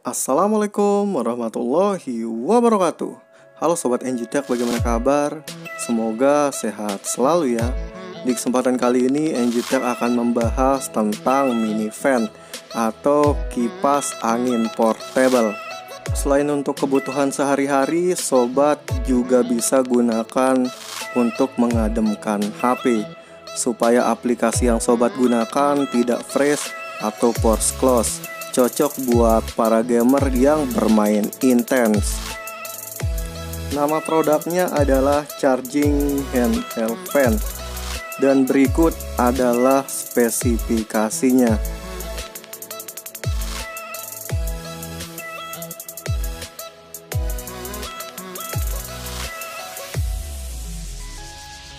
Assalamualaikum warahmatullahi wabarakatuh. Halo Sobat NG Tech, bagaimana kabar? Semoga sehat selalu ya. Di kesempatan kali ini NG Tech akan membahas tentang mini fan atau kipas angin portable. Selain untuk kebutuhan sehari-hari, sobat juga bisa gunakan untuk mengademkan HP supaya aplikasi yang sobat gunakan tidak freeze atau force close. Cocok buat para gamer yang bermain intens. Nama produknya adalah Charging Handheld Fan. Dan berikut adalah spesifikasinya.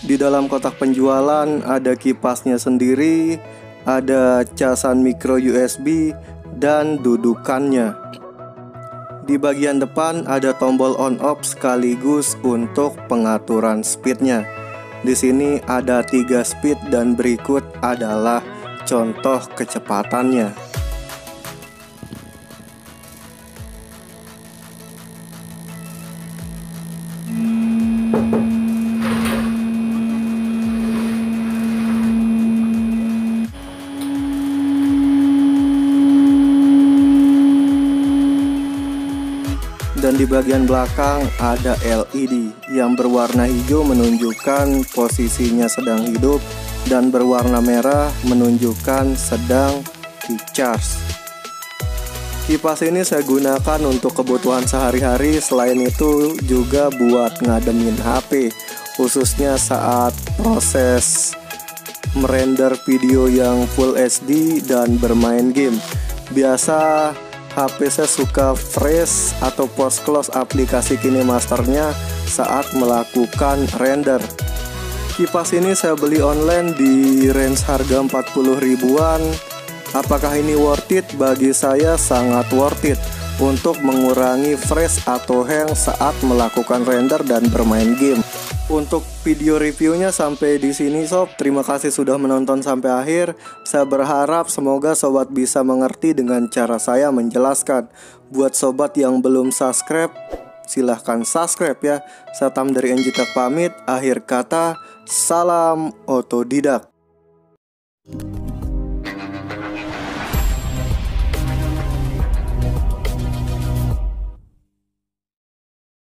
Di dalam kotak penjualan ada kipasnya sendiri, ada casan micro USB dan dudukannya. Di bagian depan ada tombol on off sekaligus untuk pengaturan speednya. Di sini ada 3 speed dan berikut adalah contoh kecepatannya. Dan di bagian belakang ada LED yang berwarna hijau menunjukkan posisinya sedang hidup dan berwarna merah menunjukkan sedang di charge. Kipas ini saya gunakan untuk kebutuhan sehari-hari, selain itu juga buat ngademin HP, khususnya saat proses merender video yang full HD dan bermain game. Biasa HP saya suka freeze atau force close aplikasi KineMaster-nya saat melakukan render. Kipas ini saya beli online di range harga 40 ribuan. Apakah ini worth it? Bagi saya sangat worth it untuk mengurangi freeze atau hang saat melakukan render dan bermain game. Untuk video reviewnya sampai di sini sob. Terima kasih sudah menonton sampai akhir. Saya berharap semoga sobat bisa mengerti dengan cara saya menjelaskan. Buat sobat yang belum subscribe, silahkan subscribe ya. Saya Tam dari NG Tech pamit. Akhir kata, salam otodidak.